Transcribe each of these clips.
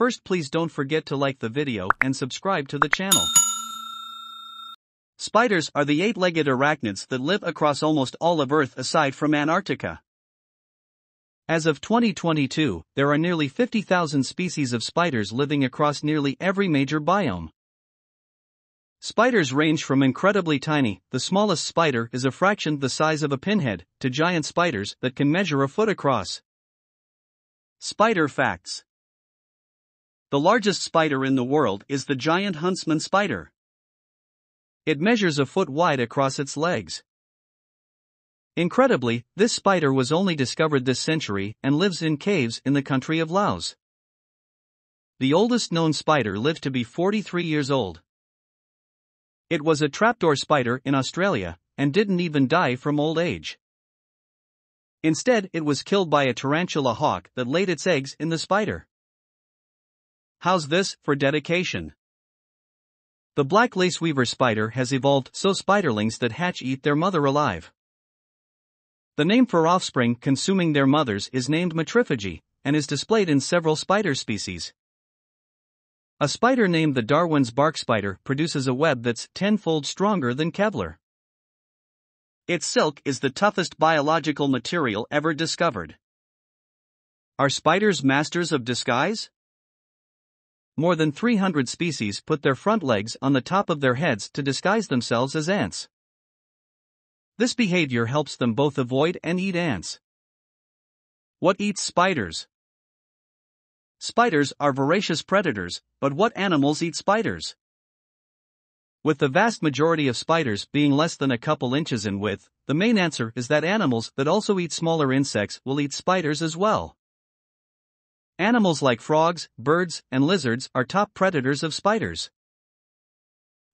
First, please don't forget to like the video and subscribe to the channel. Spiders are the eight-legged arachnids that live across almost all of Earth aside from Antarctica. As of 2022, there are nearly 50,000 species of spiders living across nearly every major biome. Spiders range from incredibly tiny, the smallest spider is a fraction the size of a pinhead, to giant spiders that can measure a foot across. Spider facts. The largest spider in the world is the giant huntsman spider. It measures a foot wide across its legs. Incredibly, this spider was only discovered this century and lives in caves in the country of Laos. The oldest known spider lived to be 43 years old. It was a trapdoor spider in Australia and didn't even die from old age. Instead, it was killed by a tarantula hawk that laid its eggs in the spider. How's this for dedication? The black lace-weaver spider has evolved so spiderlings that hatch eat their mother alive. The name for offspring consuming their mothers is named matriphagy, and is displayed in several spider species. A spider named the Darwin's bark spider produces a web that's 10-fold stronger than Kevlar. Its silk is the toughest biological material ever discovered. Are spiders masters of disguise? More than 300 species put their front legs on the top of their heads to disguise themselves as ants. This behavior helps them both avoid and eat ants. What eats spiders? Spiders are voracious predators, but what animals eat spiders? With the vast majority of spiders being less than a couple inches in width, the main answer is that animals that also eat smaller insects will eat spiders as well. Animals like frogs, birds, and lizards are top predators of spiders.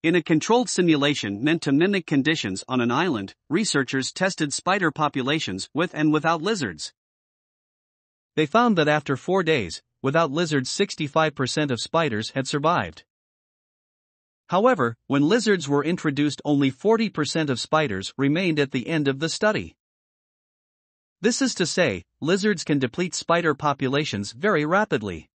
In a controlled simulation meant to mimic conditions on an island, researchers tested spider populations with and without lizards. They found that after 4 days, without lizards, 65% of spiders had survived. However, when lizards were introduced, only 40% of spiders remained at the end of the study. This is to say, lizards can deplete spider populations very rapidly.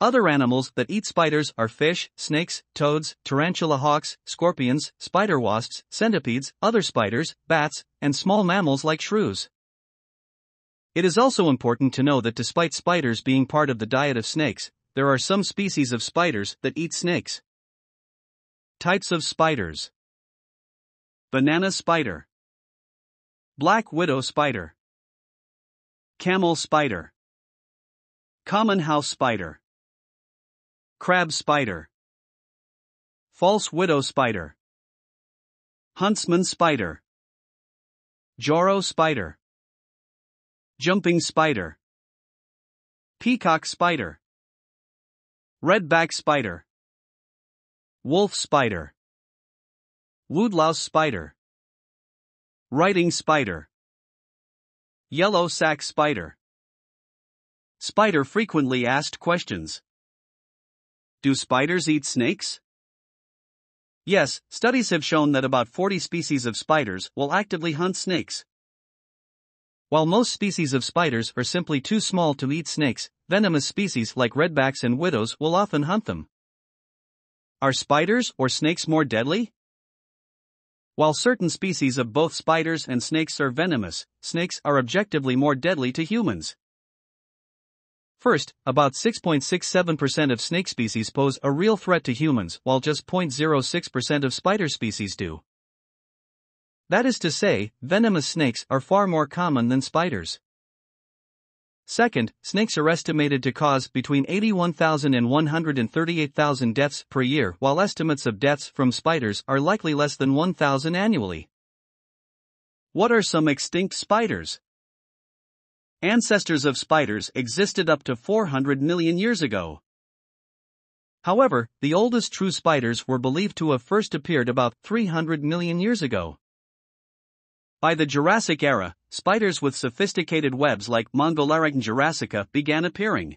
Other animals that eat spiders are fish, snakes, toads, tarantula hawks, scorpions, spider wasps, centipedes, other spiders, bats, and small mammals like shrews. It is also important to know that despite spiders being part of the diet of snakes, there are some species of spiders that eat snakes. Types of spiders. Banana spider. Black widow spider. Camel spider. Common house spider. Crab spider. False widow spider. Huntsman spider. Jorro spider. Jumping spider. Peacock spider. Redback spider. Wolf spider. Woodlouse spider. Writing spider. Yellow sac spider. Spider frequently asked questions. Do spiders eat snakes? Yes, studies have shown that about 40 species of spiders will actively hunt snakes. While most species of spiders are simply too small to eat snakes, venomous species like redbacks and widows will often hunt them. Are spiders or snakes more deadly? While certain species of both spiders and snakes are venomous, snakes are objectively more deadly to humans. First, about 6.67% of snake species pose a real threat to humans, while just 0.06% of spider species do. That is to say, venomous snakes are far more common than spiders. Second, snakes are estimated to cause between 81,000 and 138,000 deaths per year, while estimates of deaths from spiders are likely less than 1,000 annually. What are some extinct spiders? Ancestors of spiders existed up to 400 million years ago. However, the oldest true spiders were believed to have first appeared about 300 million years ago. By the Jurassic era, spiders with sophisticated webs like Mongolarachne jurassica began appearing.